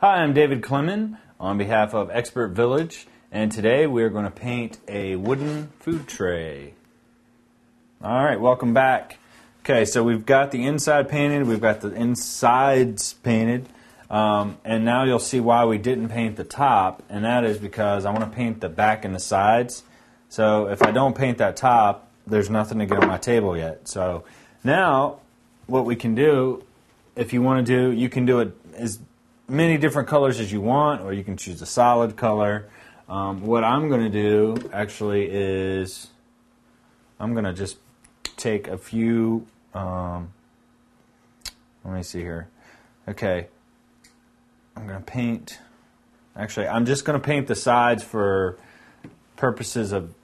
Hi, I'm David Clement on behalf of ExpertVillage, and today we're going to paint a wooden food tray. Alright, welcome back. Okay, so we've got the inside painted, we've got the insides painted, and now you'll see why we didn't paint the top, and that is because I want to paint the back and the sides. So if I don't paint that top, there's nothing to get on my table yet. So now what we can do, if you want to do, you can do it as many different colors as you want, or you can choose a solid color. What I'm going to do actually is I'm going to just take a few, let me see here. Okay, I'm going to paint, actually I'm just going to paint the sides for purposes of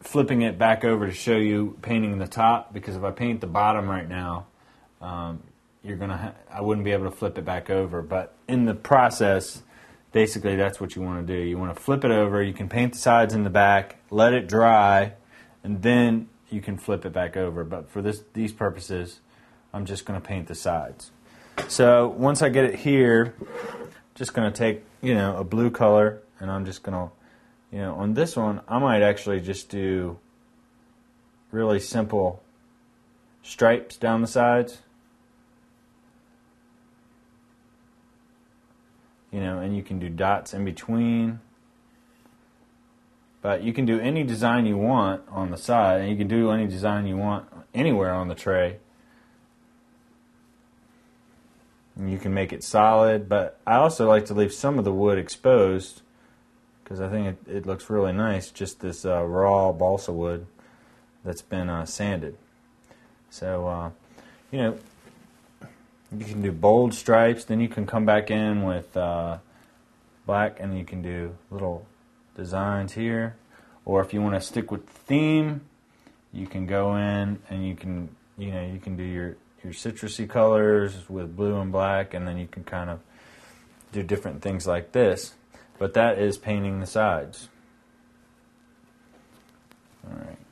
flipping it back over to show you painting the top, because if I paint the bottom right now, I wouldn't be able to flip it back over, but in the process, basically that's what you want to do. You want to flip it over, you can paint the sides and the back, let it dry, and then you can flip it back over. But for these purposes, I'm just going to paint the sides. So once I get it here, just going to take, a blue color, and I'm just going to, on this one, I might actually just do really simple stripes down the sides. And you can do dots in between. But you can do any design you want on the side, and you can do any design you want anywhere on the tray. And you can make it solid, but I also like to leave some of the wood exposed because I think it looks really nice, just this raw balsa wood that's been sanded. So, you can do bold stripes, then you can come back in with black, and you can do little designs here. Or if you want to stick with the theme, you can go in and you can do your citrusy colors with blue and black, and then you can kind of do different things like this. But that is painting the sides. All right.